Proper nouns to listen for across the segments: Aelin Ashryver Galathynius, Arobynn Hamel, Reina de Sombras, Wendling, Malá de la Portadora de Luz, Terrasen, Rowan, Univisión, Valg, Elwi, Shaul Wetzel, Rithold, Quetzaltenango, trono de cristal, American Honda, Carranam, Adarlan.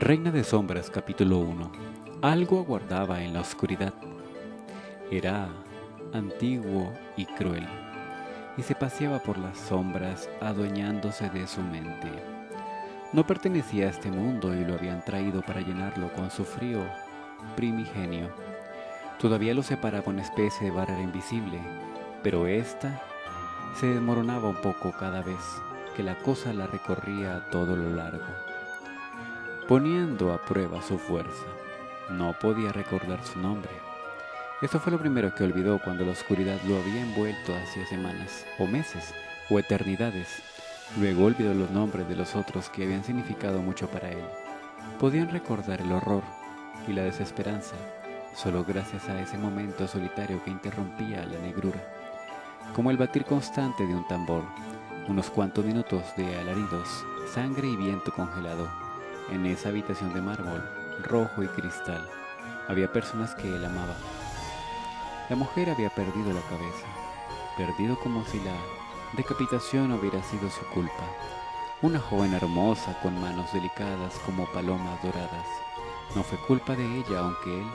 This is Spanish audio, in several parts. Reina de Sombras, capítulo 1. Algo aguardaba en la oscuridad. Era antiguo y cruel, y se paseaba por las sombras adueñándose de su mente. No pertenecía a este mundo y lo habían traído para llenarlo con su frío primigenio. Todavía lo separaba una especie de barrera invisible, pero ésta se desmoronaba un poco cada vez que la cosa la recorría a todo lo largo, poniendo a prueba su fuerza. No podía recordar su nombre. Esto fue lo primero que olvidó cuando la oscuridad lo había envuelto hacía semanas, o meses, o eternidades. Luego olvidó los nombres de los otros que habían significado mucho para él. Podían recordar el horror y la desesperanza, solo gracias a ese momento solitario que interrumpía la negrura, como el batir constante de un tambor, unos cuantos minutos de alaridos, sangre y viento congelado. En esa habitación de mármol, rojo y cristal, había personas que él amaba. La mujer había perdido la cabeza, perdido como si la decapitación hubiera sido su culpa. Una joven hermosa con manos delicadas como palomas doradas. No fue culpa de ella, aunque él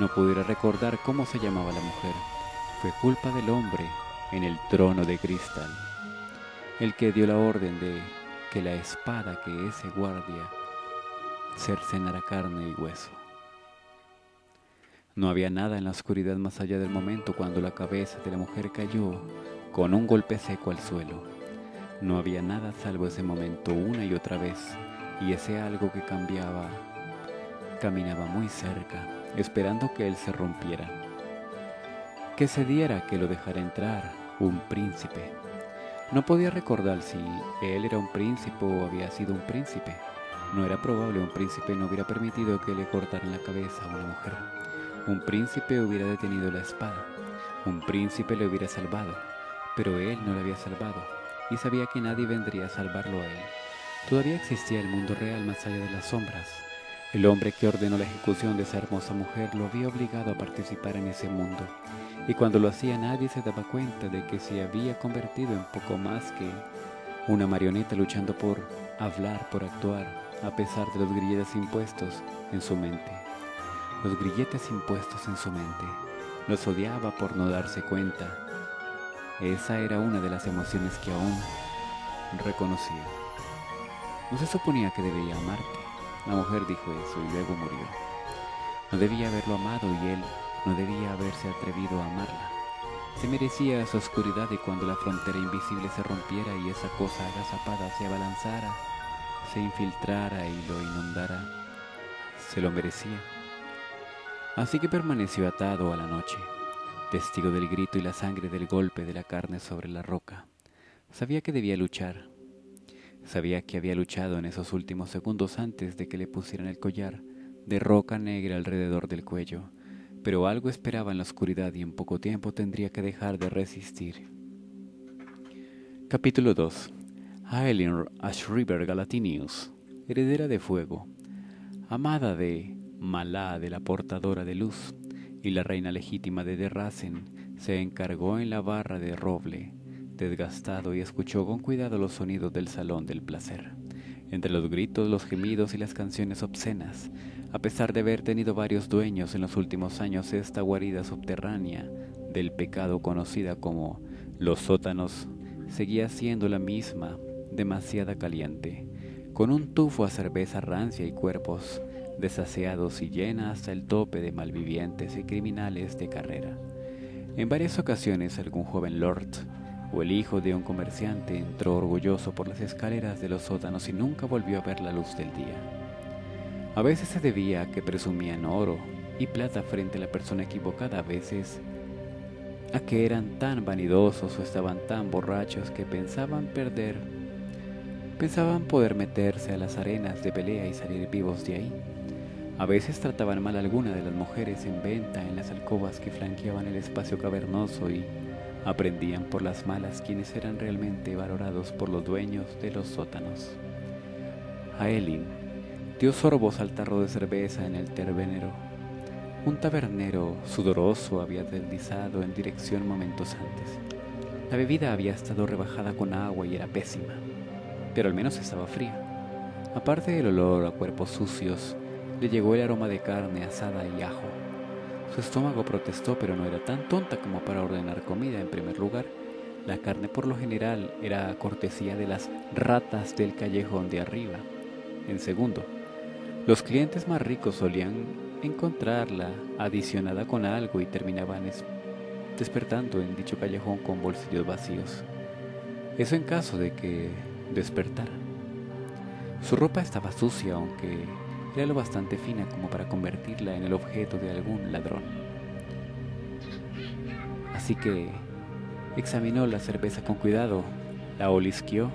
no pudiera recordar cómo se llamaba la mujer. Fue culpa del hombre en el trono de cristal, el que dio la orden de que la espada que ese guardia cercenara carne y hueso. No había nada en la oscuridad más allá del momento cuando la cabeza de la mujer cayó con un golpe seco al suelo. No había nada salvo ese momento una y otra vez, y ese algo que cambiaba caminaba muy cerca, esperando que él se rompiera, que cediera, que lo dejara entrar un príncipe. No podía recordar si él era un príncipe o había sido un príncipe. No era probable un príncipe no hubiera permitido que le cortaran la cabeza a una mujer. Un príncipe hubiera detenido la espada. Un príncipe le hubiera salvado, pero él no le había salvado, y sabía que nadie vendría a salvarlo a él. Todavía existía el mundo real más allá de las sombras. El hombre que ordenó la ejecución de esa hermosa mujer lo había obligado a participar en ese mundo, y cuando lo hacía nadie se daba cuenta de que se había convertido en poco más que una marioneta luchando por hablar, por actuar, a pesar de los grilletes impuestos en su mente. Los grilletes impuestos en su mente. Los odiaba por no darse cuenta. Esa era una de las emociones que aún reconocía. No se suponía que debería amarte. La mujer dijo eso y luego murió. No debía haberlo amado y él no debía haberse atrevido a amarla. Se merecía esa oscuridad, y cuando la frontera invisible se rompiera y esa cosa agazapada se abalanzara, se infiltrara y lo inundara, se lo merecía. Así que permaneció atado a la noche, testigo del grito y la sangre del golpe de la carne sobre la roca. Sabía que debía luchar. Sabía que había luchado en esos últimos segundos antes de que le pusieran el collar de roca negra alrededor del cuello, pero algo esperaba en la oscuridad y en poco tiempo tendría que dejar de resistir. Capítulo 2. Aelin Ashryver Galathynius, heredera de fuego, amada de Malá de la Portadora de Luz y la reina legítima de Terrasen, se encargó en la barra de roble desgastado y escuchó con cuidado los sonidos del salón del placer, entre los gritos, los gemidos y las canciones obscenas. A pesar de haber tenido varios dueños en los últimos años, esta guarida subterránea del pecado, conocida como los sótanos, seguía siendo la misma, demasiada caliente, con un tufo a cerveza rancia y cuerpos desaseados, y llena hasta el tope de malvivientes y criminales de carrera. En varias ocasiones algún joven lord o el hijo de un comerciante entró orgulloso por las escaleras de los sótanos y nunca volvió a ver la luz del día. A veces se debía a que presumían oro y plata frente a la persona equivocada, a veces a que eran tan vanidosos o estaban tan borrachos que pensaban poder meterse a las arenas de pelea y salir vivos de ahí. A veces trataban mal a alguna de las mujeres en venta en las alcobas que flanqueaban el espacio cavernoso, y aprendían por las malas quienes eran realmente valorados por los dueños de los sótanos. Aelin dio sorbos al tarro de cerveza en el terbénero. Un tabernero sudoroso había deslizado en dirección momentos antes. La bebida había estado rebajada con agua y era pésima, pero al menos estaba fría. Aparte del olor a cuerpos sucios, le llegó el aroma de carne asada y ajo. Su estómago protestó, pero no era tan tonta como para ordenar comida en primer lugar. La carne por lo general era cortesía de las ratas del callejón de arriba. En segundo, los clientes más ricos solían encontrarla adicionada con algo y terminaban despertando en dicho callejón con bolsillos vacíos. Eso en caso de que despertara. Su ropa estaba sucia, aunque era lo bastante fina como para convertirla en el objeto de algún ladrón. Así que examinó la cerveza con cuidado, la olisqueó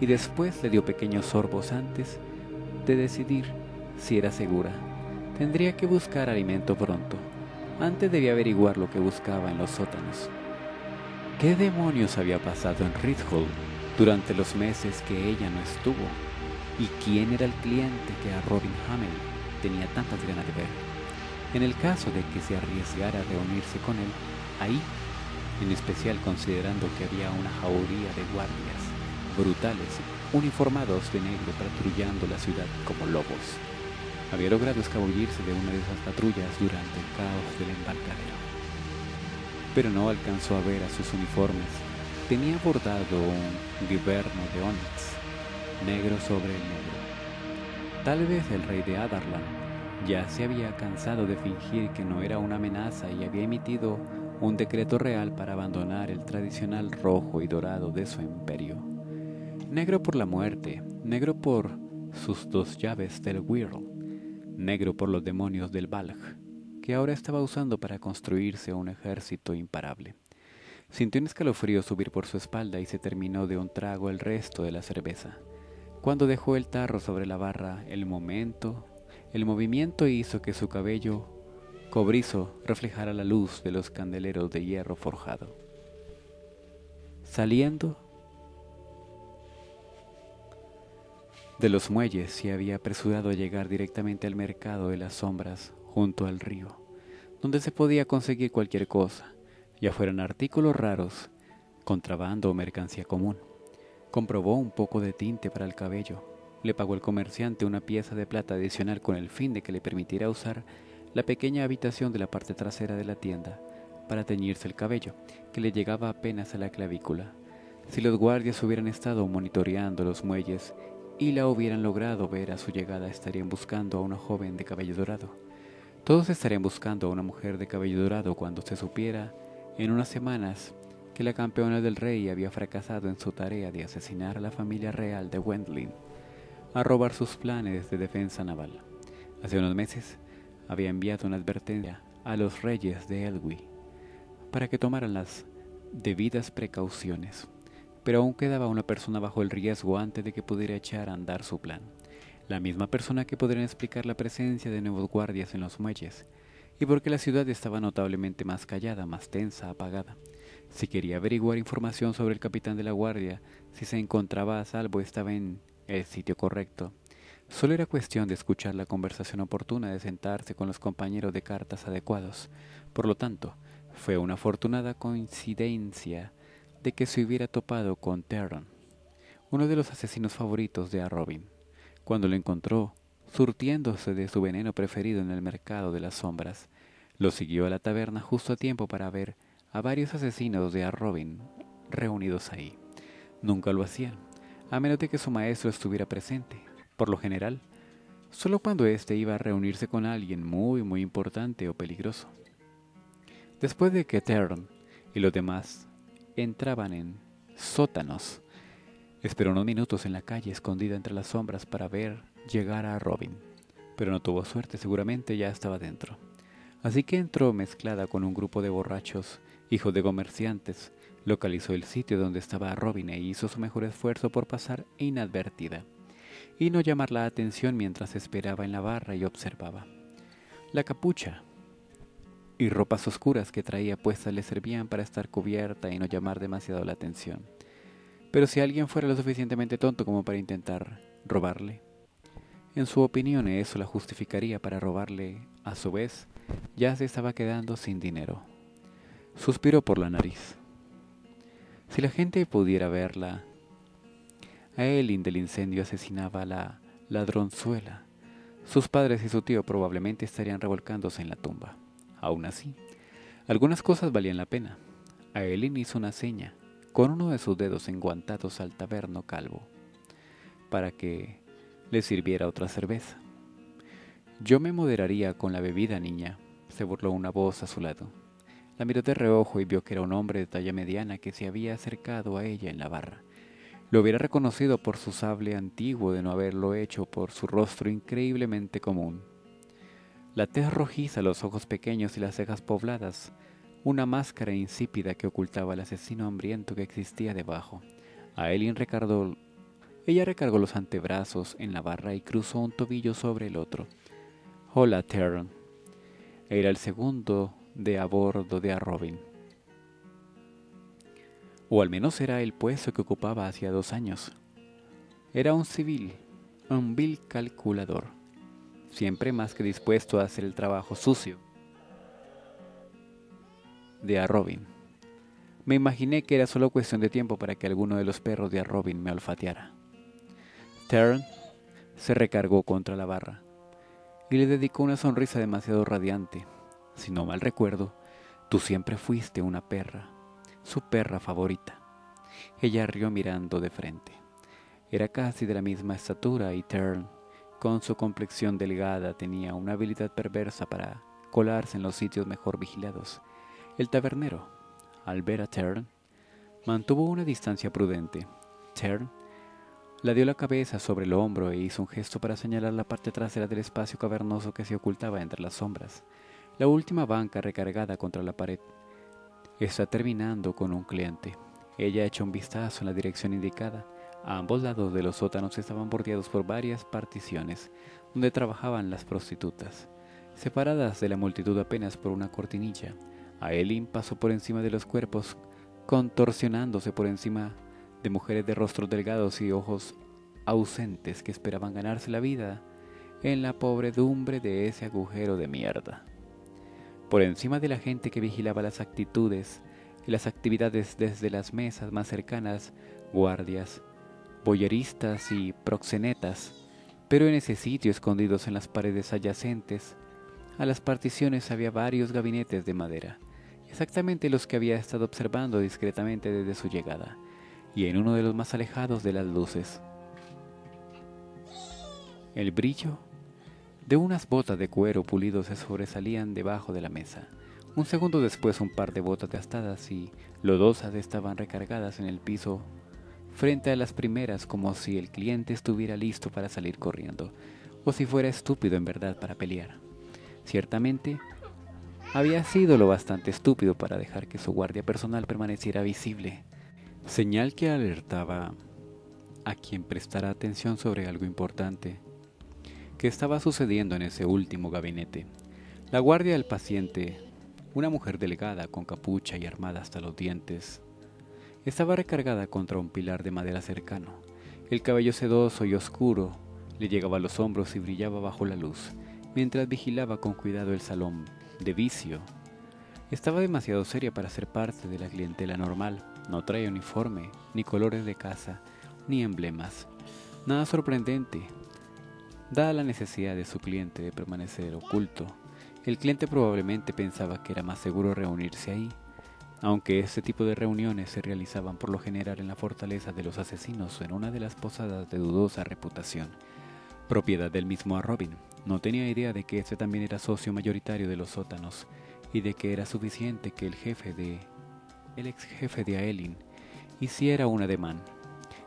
y después le dio pequeños sorbos antes de decidir si era segura. Tendría que buscar alimento pronto. Antes debía averiguar lo que buscaba en los sótanos. ¿Qué demonios había pasado en Rithold durante los meses que ella no estuvo? ¿Y quién era el cliente que Arobynn Hamel tenía tantas ganas de ver? En el caso de que se arriesgara a reunirse con él, ahí, en especial considerando que había una jauría de guardias brutales, uniformados de negro, patrullando la ciudad como lobos. Había logrado escabullirse de una de esas patrullas durante el caos del embarcadero. Pero no alcanzó a ver a sus uniformes. Tenía bordado un guiberno de ónix, negro sobre el negro. Tal vez el rey de Adarlan ya se había cansado de fingir que no era una amenaza y había emitido un decreto real para abandonar el tradicional rojo y dorado de su imperio. Negro por la muerte, negro por sus dos llaves del Whirl, negro por los demonios del Valg, que ahora estaba usando para construirse un ejército imparable. Sintió un escalofrío subir por su espalda y se terminó de un trago el resto de la cerveza. Cuando dejó el tarro sobre la barra, el movimiento hizo que su cabello cobrizo reflejara la luz de los candeleros de hierro forjado. Saliendo de los muelles, se había apresurado a llegar directamente al mercado de las sombras junto al río, donde se podía conseguir cualquier cosa, ya fueran artículos raros, contrabando o mercancía común. Comprobó un poco de tinte para el cabello. Le pagó al comerciante una pieza de plata adicional con el fin de que le permitiera usar la pequeña habitación de la parte trasera de la tienda para teñirse el cabello, que le llegaba apenas a la clavícula. Si los guardias hubieran estado monitoreando los muelles y la hubieran logrado ver a su llegada, estarían buscando a una joven de cabello dorado. Todos estarían buscando a una mujer de cabello dorado cuando se supiera en unas semanas que la campeona del rey había fracasado en su tarea de asesinar a la familia real de Wendling, a robar sus planes de defensa naval. Hace unos meses había enviado una advertencia a los reyes de Elwi para que tomaran las debidas precauciones, pero aún quedaba una persona bajo el riesgo antes de que pudiera echar a andar su plan. La misma persona que podría explicar la presencia de nuevos guardias en los muelles y porque la ciudad estaba notablemente más callada, más tensa, apagada. Si quería averiguar información sobre el capitán de la guardia, si se encontraba a salvo, estaba en el sitio correcto. Solo era cuestión de escuchar la conversación oportuna, de sentarse con los compañeros de cartas adecuados. Por lo tanto, fue una afortunada coincidencia de que se hubiera topado con Terrasen, uno de los asesinos favoritos de Arobynn, cuando lo encontró surtiéndose de su veneno preferido en el mercado de las sombras. Lo siguió a la taberna justo a tiempo para ver a varios asesinos de Arobynn reunidos ahí. Nunca lo hacían, a menos de que su maestro estuviera presente. Por lo general, solo cuando éste iba a reunirse con alguien muy importante o peligroso. Después de que Terrasen y los demás entraban en sótanos, esperó unos minutos en la calle escondida entre las sombras para ver llegar a Arobynn, pero no tuvo suerte, seguramente ya estaba dentro. Así que entró mezclada con un grupo de borrachos, hijos de comerciantes. Localizó el sitio donde estaba Arobynn e hizo su mejor esfuerzo por pasar inadvertida y no llamar la atención mientras esperaba en la barra y observaba. La capucha y ropas oscuras que traía puestas le servían para estar cubierta y no llamar demasiado la atención. Pero si alguien fuera lo suficientemente tonto como para intentar robarle, en su opinión eso la justificaría para robarle. A su vez, ya se estaba quedando sin dinero. Suspiró por la nariz. Si la gente pudiera verla, Aelin del incendio asesinaba a la ladronzuela. Sus padres y su tío probablemente estarían revolcándose en la tumba. Aún así, algunas cosas valían la pena. Aelin hizo una seña, con uno de sus dedos enguantados al taberno calvo, para que le sirviera otra cerveza. «Yo me moderaría con la bebida, niña», se burló una voz a su lado. La miró de reojo y vio que era un hombre de talla mediana que se había acercado a ella en la barra. Lo hubiera reconocido por su sable antiguo de no haberlo hecho por su rostro increíblemente común. La tez rojiza, los ojos pequeños y las cejas pobladas, una máscara insípida que ocultaba al asesino hambriento que existía debajo. Ella recargó los antebrazos en la barra y cruzó un tobillo sobre el otro. «Hola, Terran». Era el segundo de a bordo de Arobynn. O al menos era el puesto que ocupaba hacía 2 años. Era un civil, un vil calculador, siempre más que dispuesto a hacer el trabajo sucio de Arobynn. Me imaginé que era solo cuestión de tiempo para que alguno de los perros de Arobynn me olfateara. Terran se recargó contra la barra y le dedicó una sonrisa demasiado radiante. Si no mal recuerdo, tú siempre fuiste una perra. Su perra favorita. Ella rió mirando de frente. Era casi de la misma estatura y Terran, con su complexión delgada, tenía una habilidad perversa para colarse en los sitios mejor vigilados. El tabernero, al ver a Terran, mantuvo una distancia prudente. Terran le dio la cabeza sobre el hombro e hizo un gesto para señalar la parte trasera del espacio cavernoso que se ocultaba entre las sombras, la última banca recargada contra la pared. Está terminando con un cliente. Ella echó un vistazo en la dirección indicada. A ambos lados de los sótanos estaban bordeados por varias particiones, donde trabajaban las prostitutas, separadas de la multitud apenas por una cortinilla. Aelin pasó por encima de los cuerpos, contorsionándose por encima de mujeres de rostros delgados y ojos ausentes que esperaban ganarse la vida en la pobredumbre de ese agujero de mierda. Por encima de la gente que vigilaba las actitudes y las actividades desde las mesas más cercanas, guardias, boyeristas y proxenetas, pero en ese sitio, escondidos en las paredes adyacentes a las particiones, había varios gabinetes de madera, exactamente los que había estado observando discretamente desde su llegada, y en uno de los más alejados de las luces, el brillo de unas botas de cuero pulido se sobresalían debajo de la mesa. Un segundo después, un par de botas gastadas y lodosas estaban recargadas en el piso frente a las primeras, como si el cliente estuviera listo para salir corriendo, o si fuera estúpido en verdad para pelear. Ciertamente, había sido lo bastante estúpido para dejar que su guardia personal permaneciera visible, señal que alertaba a quien prestara atención sobre algo importante que estaba sucediendo en ese último gabinete. La guardia del paciente, una mujer delgada con capucha y armada hasta los dientes, estaba recargada contra un pilar de madera cercano. El cabello sedoso y oscuro le llegaba a los hombros y brillaba bajo la luz, mientras vigilaba con cuidado el salón de vicio. Estaba demasiado seria para ser parte de la clientela normal. No traía uniforme, ni colores de casa, ni emblemas. Nada sorprendente, dada la necesidad de su cliente de permanecer oculto. El cliente probablemente pensaba que era más seguro reunirse ahí, aunque este tipo de reuniones se realizaban por lo general en la fortaleza de los asesinos o en una de las posadas de dudosa reputación, propiedad del mismo Arobynn. No tenía idea de que este también era socio mayoritario de los sótanos y de que era suficiente que el ex jefe de Aelin hiciera un ademán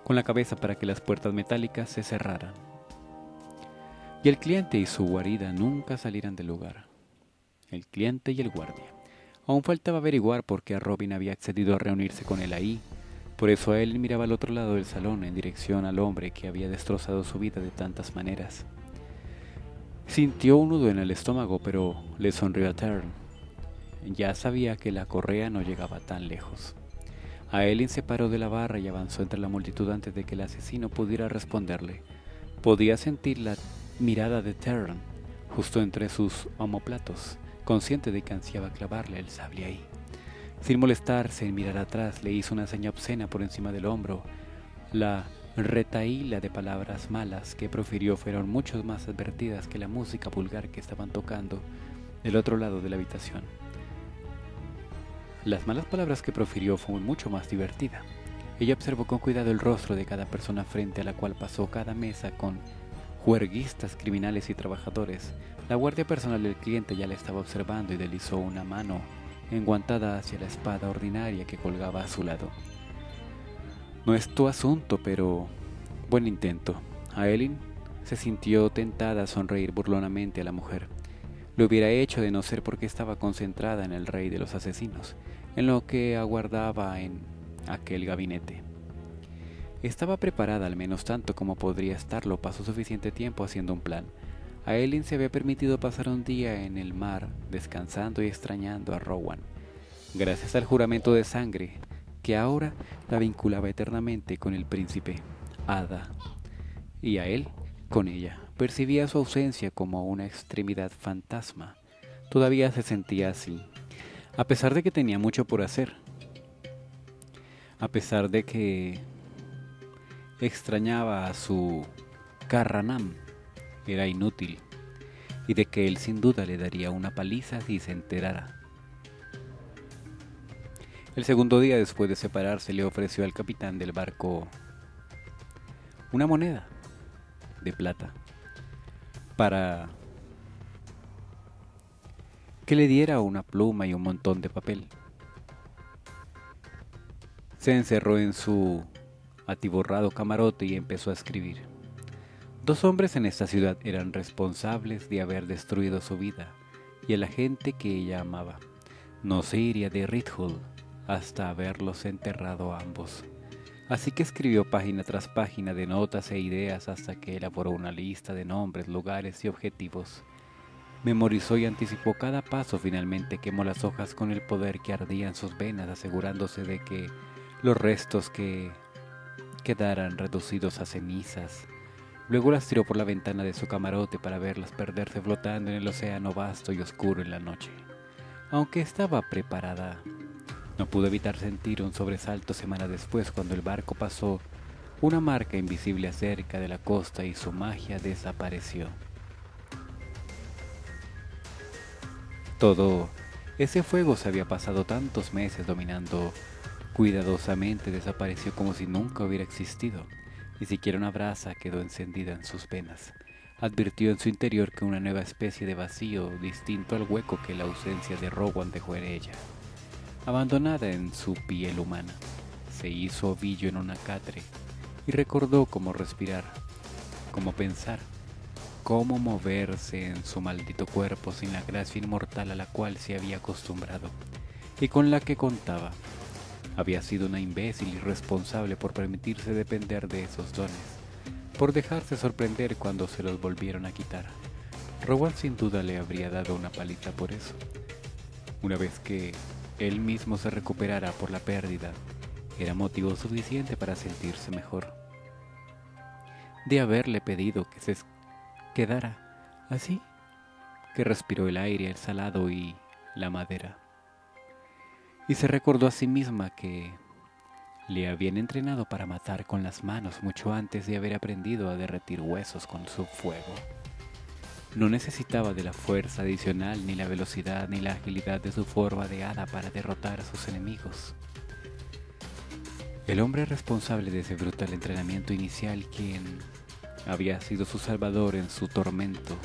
con la cabeza para que las puertas metálicas se cerraran y el cliente y su guarida nunca salieran del lugar. El cliente y el guardia. Aún faltaba averiguar por qué Arobynn había accedido a reunirse con él ahí. Por eso Aelin miraba al otro lado del salón, en dirección al hombre que había destrozado su vida de tantas maneras. Sintió un nudo en el estómago, pero le sonrió a Terran. Ya sabía que la correa no llegaba tan lejos. Aelin se paró de la barra y avanzó entre la multitud antes de que el asesino pudiera responderle. Podía sentir la mirada de Terran justo entre sus omoplatos, consciente de que ansiaba clavarle el sable ahí. Sin molestarse en mirar atrás, le hizo una seña obscena por encima del hombro. La retaíla de palabras malas que profirió fueron mucho más advertidas que la música vulgar que estaban tocando del otro lado de la habitación. Las malas palabras que profirió fue mucho más divertida. Ella observó con cuidado el rostro de cada persona frente a la cual pasó cada mesa con juerguistas, criminales y trabajadores. La guardia personal del cliente ya la estaba observando y deslizó una mano enguantada hacia la espada ordinaria que colgaba a su lado. No es tu asunto, pero buen intento. Aelin se sintió tentada a sonreír burlonamente a la mujer. Lo hubiera hecho de no ser porque estaba concentrada en el rey de los asesinos, en lo que aguardaba en aquel gabinete. Estaba preparada al menos tanto como podría estarlo, pasó suficiente tiempo haciendo un plan. Aelin se había permitido pasar un día en el mar, descansando y extrañando a Rowan, gracias al juramento de sangre, que ahora la vinculaba eternamente con el príncipe Ada, y a él con ella. Percibía su ausencia como una extremidad fantasma. Todavía se sentía así, a pesar de que tenía mucho por hacer, a pesar de que extrañaba a su Carranam, era inútil, y de que él sin duda le daría una paliza si se enterara. El segundo día después de separarse le ofreció al capitán del barco una moneda de plata para que le diera una pluma y un montón de papel. Se encerró en su atiborrado camarote y empezó a escribir. Dos hombres en esta ciudad eran responsables de haber destruido su vida y a la gente que ella amaba. No se iría de Rithold hasta haberlos enterrado a ambos. Así que escribió página tras página de notas e ideas hasta que elaboró una lista de nombres, lugares y objetivos. Memorizó y anticipó cada paso. Finalmente quemó las hojas con el poder que ardía en sus venas, asegurándose de que los restos que quedaran reducidos a cenizas. Luego las tiró por la ventana de su camarote para verlas perderse flotando en el océano vasto y oscuro en la noche. Aunque estaba preparada, no pudo evitar sentir un sobresalto semanas después cuando el barco pasó una marca invisible cerca de la costa y su magia desapareció. Todo ese fuego se había pasado tantos meses dominando cuidadosamente, desapareció como si nunca hubiera existido. Ni siquiera una brasa quedó encendida en sus venas. Advirtió en su interior que una nueva especie de vacío, distinto al hueco que la ausencia de Rowan dejó en ella, abandonada en su piel humana, se hizo ovillo en un acatre y recordó cómo respirar, cómo pensar, cómo moverse en su maldito cuerpo sin la gracia inmortal a la cual se había acostumbrado y con la que contaba. Había sido una imbécil irresponsable por permitirse depender de esos dones, por dejarse sorprender cuando se los volvieron a quitar. Rowan sin duda le habría dado una paliza por eso. Una vez que él mismo se recuperara por la pérdida, era motivo suficiente para sentirse mejor de haberle pedido que se quedara. Así que respiró el aire, el salado y la madera, y se recordó a sí misma que le habían entrenado para matar con las manos mucho antes de haber aprendido a derretir huesos con su fuego. No necesitaba de la fuerza adicional, ni la velocidad, ni la agilidad de su forma de hada para derrotar a sus enemigos. El hombre responsable de ese brutal entrenamiento inicial, quien había sido su salvador en su tormento,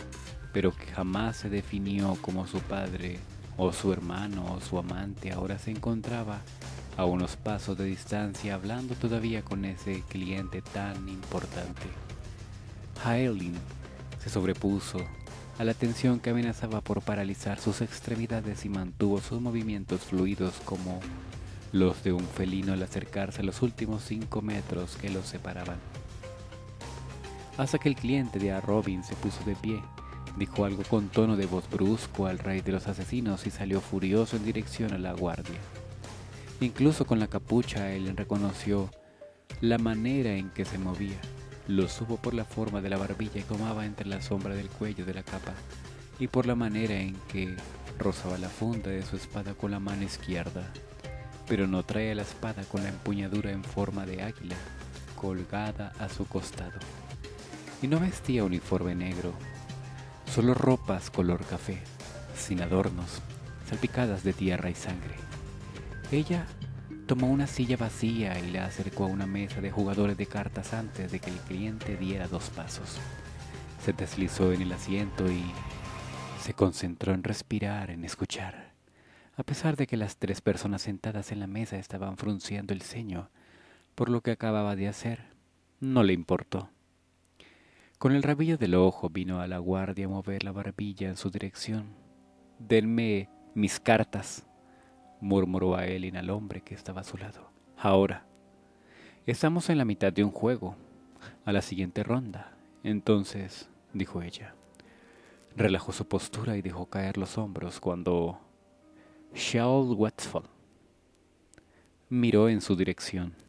pero que jamás se definió como su padre, o su hermano, o su amante, ahora se encontraba a unos pasos de distancia, hablando todavía con ese cliente tan importante. Aelin se sobrepuso a la tensión que amenazaba por paralizar sus extremidades y mantuvo sus movimientos fluidos como los de un felino al acercarse a los últimos 5 metros que los separaban. Hasta que el cliente de Arobynn se puso de pie, dijo algo con tono de voz brusco al rey de los asesinos y salió furioso en dirección a la guardia. Incluso con la capucha, él reconoció la manera en que se movía. Lo supo por la forma de la barbilla que asomaba entre la sombra del cuello de la capa y por la manera en que rozaba la funda de su espada con la mano izquierda, pero no traía la espada con la empuñadura en forma de águila, colgada a su costado, y no vestía uniforme negro, solo ropas color café, sin adornos, salpicadas de tierra y sangre. Ella tomó una silla vacía y la acercó a una mesa de jugadores de cartas antes de que el cliente diera dos pasos. Se deslizó en el asiento y se concentró en respirar, en escuchar. A pesar de que las tres personas sentadas en la mesa estaban frunciendo el ceño por lo que acababa de hacer, no le importó. Con el rabillo del ojo vino a la guardia a mover la barbilla en su dirección. «Denme mis cartas», murmuró Aelin al hombre que estaba a su lado. «Ahora. Estamos en la mitad de un juego, a la siguiente ronda». «Entonces», dijo ella. Relajó su postura y dejó caer los hombros cuando Shaul Wetzel miró en su dirección.